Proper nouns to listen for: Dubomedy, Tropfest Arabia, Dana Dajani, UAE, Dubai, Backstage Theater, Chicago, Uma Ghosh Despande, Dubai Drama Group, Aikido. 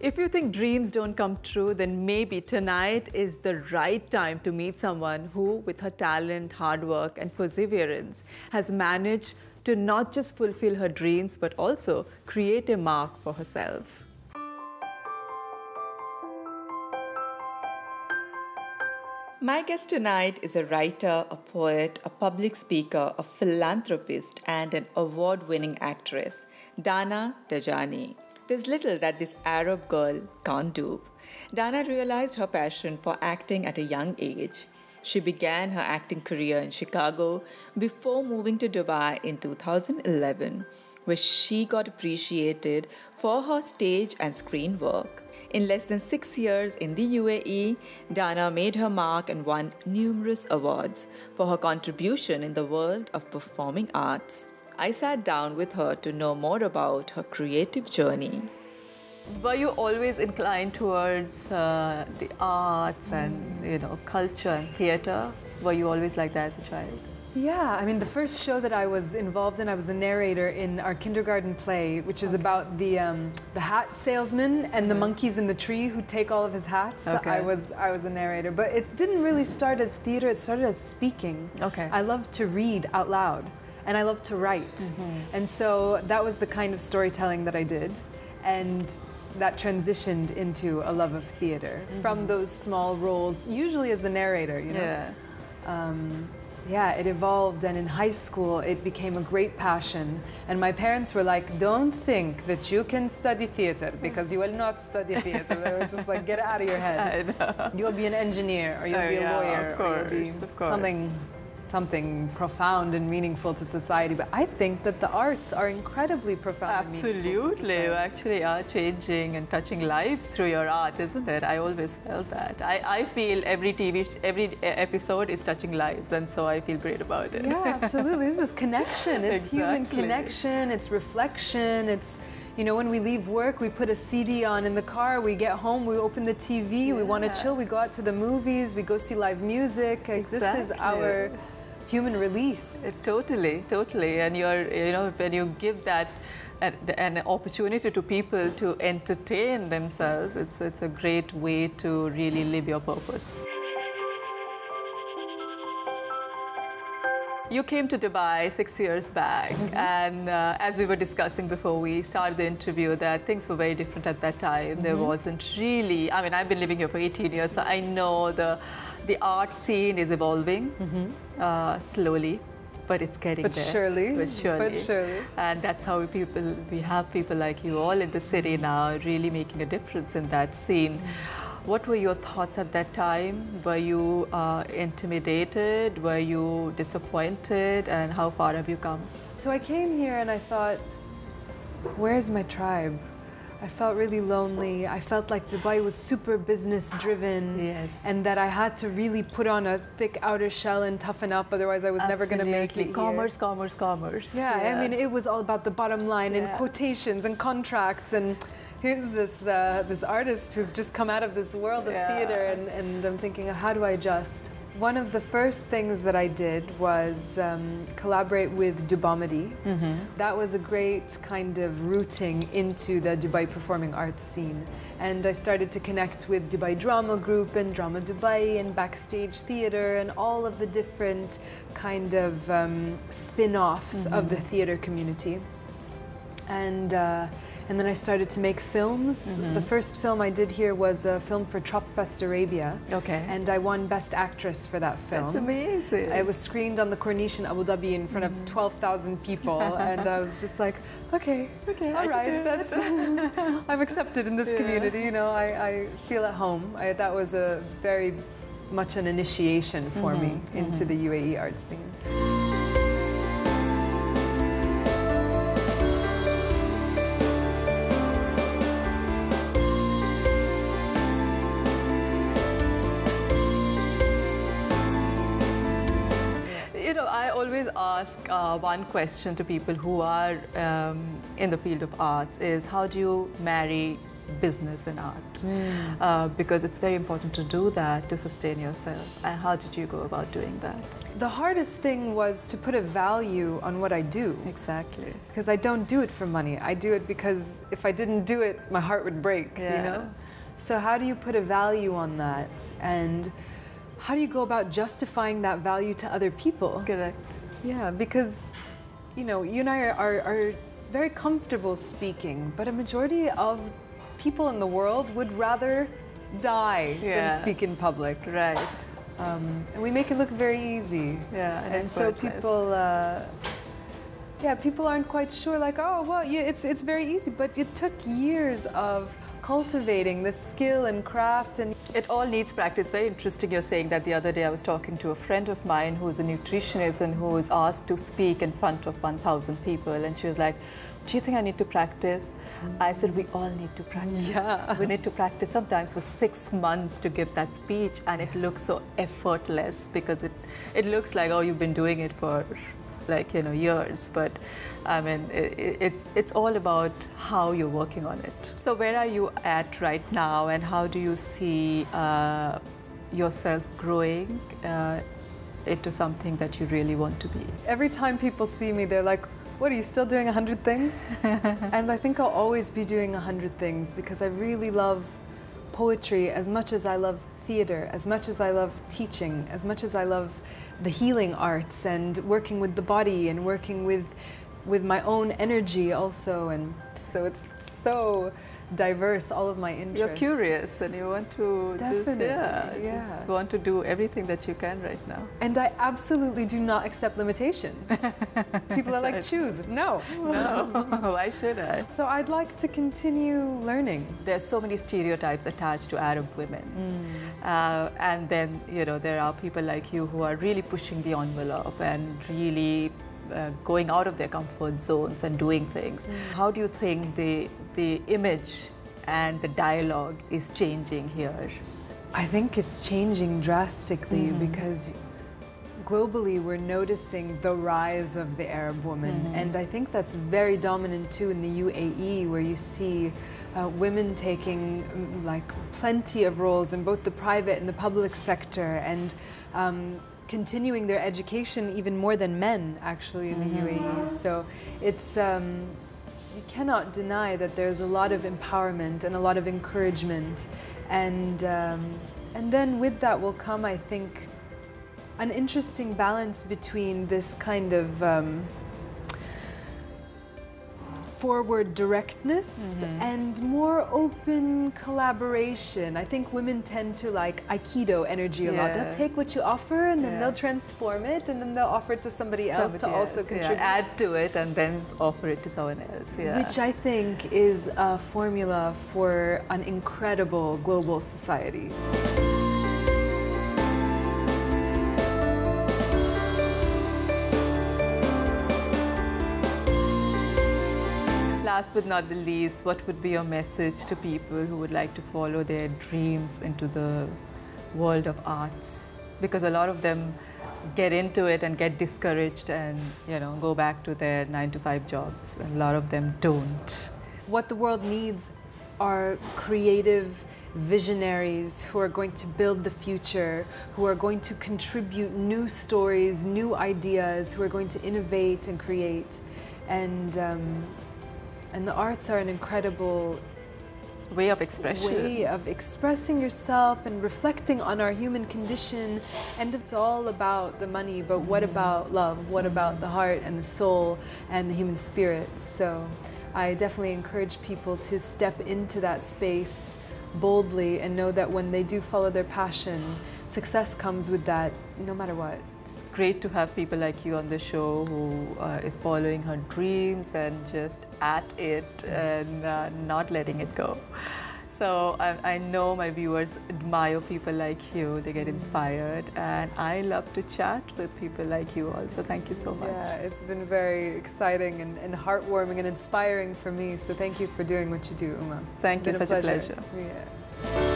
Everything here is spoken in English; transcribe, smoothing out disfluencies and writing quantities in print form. If you think dreams don't come true, then maybe tonight is the right time to meet someone who, with her talent, hard work and perseverance, has managed to not just fulfill her dreams but also create a mark for herself. My guest tonight is a writer, a poet, a public speaker, a philanthropist and an award-winning actress, Dana Dajani. There's little that this Arab girl can't do. Dana realized her passion for acting at a young age. She began her acting career in Chicago before moving to Dubai in 2011, where she got appreciated for her stage and screen work. In less than 6 years in the UAE, Dana made her mark and won numerous awards for her contribution in the world of performing arts. I sat down with her to know more about her creative journey. Were you always inclined towards the arts and, you know, culture and theatre? Were you always like that as a child? Yeah, I mean, the first show that I was involved in, I was a narrator in our kindergarten play, which is about the hat salesman and the monkeys in the tree who take all of his hats. Okay. I was a narrator, but it didn't really start as theatre. It started as speaking. Okay. I loved to read out loud, and I loved to write, and so that was the kind of storytelling that I did, and that transitioned into a love of theater from those small roles, usually as the narrator, you know. Yeah. Yeah, it evolved, and in high school it became a great passion, and my parents were like, don't think that you can study theater because you will not study theater. They were just like, get it out of your head. I know. You'll be an engineer, or you'll be a lawyer, or you'll be something profound and meaningful to society. But I think that the arts are incredibly profound. Absolutely. You actually are changing and touching lives through your art, isn't it? I always felt that. I feel every episode is touching lives, and so I feel great about it. Yeah, absolutely. This is connection. It's human connection, it's reflection, it's, you know, when we leave work, we put a CD on in the car, we get home, we open the TV, we want to chill, we go out to the movies, we go see live music. Like, this is our human release. Totally, totally. And you know, when you give that an opportunity to people to entertain themselves, it's a great way to really live your purpose. You came to Dubai 6 years back, and as we were discussing before we started the interview, that things were very different at that time. There wasn't really, I mean, I've been living here for 18 years, so I know the art scene is evolving slowly, but it's getting there. Surely, but surely. And that's how we have people like you all in the city now, really making a difference in that scene. What were your thoughts at that time? Were you intimidated? Were you disappointed? And how far have you come? So I came here and I thought, where's my tribe? I felt really lonely. I felt like Dubai was super business driven, and that I had to really put on a thick outer shell and toughen up, otherwise I was never going to make it. Commerce, commerce, commerce. Yeah, I mean, it was all about the bottom line and quotations and contracts, and here's this this artist who's just come out of this world of theater, and I'm thinking, how do I adjust? One of the first things that I did was collaborate with Dubomedy. That was a great kind of rooting into the Dubai performing arts scene. And I started to connect with Dubai Drama Group and Drama Dubai and Backstage Theater and all of the different kind of spin-offs of the theater community. And then I started to make films. The first film I did here was a film for Tropfest Arabia. Okay. And I won Best Actress for that film. That's amazing. It was screened on the Corniche in Abu Dhabi in front of 12,000 people. And I was just like, okay, all right. That's, I'm accepted in this community. You know, I feel at home. That was a very much an initiation for me into the UAE art scene. Ask one question to people who are in the field of arts is, how do you marry business and art, because it's very important to do that to sustain yourself. And how did you go about doing that? The hardest thing was to put a value on what I do. Exactly. Because I don't do it for money. I do it because if I didn't do it, my heart would break, you know? So how do you put a value on that? And how do you go about justifying that value to other people? Correct. Yeah, because, you know, you and I are very comfortable speaking, but a majority of people in the world would rather die than speak in public. Right. And we make it look very easy. Yeah. And so people, people aren't quite sure, like, oh, well, it's very easy. But it took years of cultivating the skill and craft, and it all needs practice. Very interesting you're saying that. The other day I was talking to a friend of mine who's a nutritionist and who was asked to speak in front of 1,000 people, and she was like, do you think I need to practice? I said, we all need to practice. Yeah. We need to practice sometimes for 6 months to give that speech, and it looks so effortless because it looks like, oh, you've been doing it for, like, you know, years. But I mean, it's all about how you're working on it. So where are you at right now, and how do you see yourself growing into something that you really want to be? Every time people see me, they're like, what, are you still doing 100 things? And I think I'll always be doing 100 things, because I really love poetry as much as I love theater, as much as I love teaching, as much as I love the healing arts and working with the body and working with my own energy also. And so it's so diverse, all of my interests. You're curious and you want to just want to do everything that you can right now. And I absolutely do not accept limitation. People are like, choose. No. Why should I? So I'd like to continue learning. There's so many stereotypes attached to Arab women. And then, you know, there are people like you who are really pushing the envelope and really going out of their comfort zones and doing things. How do you think the image and the dialogue is changing here? I think it's changing drastically because globally we're noticing the rise of the Arab woman, and I think that's very dominant too in the UAE, where you see women taking like plenty of roles in both the private and the public sector, and continuing their education even more than men, actually, in the UAE. So it's, you cannot deny that there's a lot of empowerment and a lot of encouragement. And then with that will come, I think, an interesting balance between this kind of forward directness and more open collaboration. I think women tend to like Aikido energy a lot. They'll take what you offer and then they'll transform it, and then they'll offer it to somebody else to also contribute. Add to it and then offer it to someone else. Which I think is a formula for an incredible global society. Last but not the least, what would be your message to people who would like to follow their dreams into the world of arts? Because a lot of them get into it and get discouraged and, you know, go back to their 9-to-5 jobs, and a lot of them don't. What the world needs are creative visionaries who are going to build the future, who are going to contribute new stories, new ideas, who are going to innovate and create. And the arts are an incredible way of expression. Way of expressing yourself and reflecting on our human condition. And it's all about the money, but what about love? What about the heart and the soul and the human spirit? So I definitely encourage people to step into that space boldly and know that when they do follow their passion, success comes with that, no matter what. It's great to have people like you on the show who is following her dreams and just at it and not letting it go. So I know my viewers admire people like you. They get inspired, and I love to chat with people like you also. Thank you so much. Yeah, it's been very exciting and heartwarming and inspiring for me. So thank you for doing what you do, Uma. Thank you. Such a pleasure. Yeah.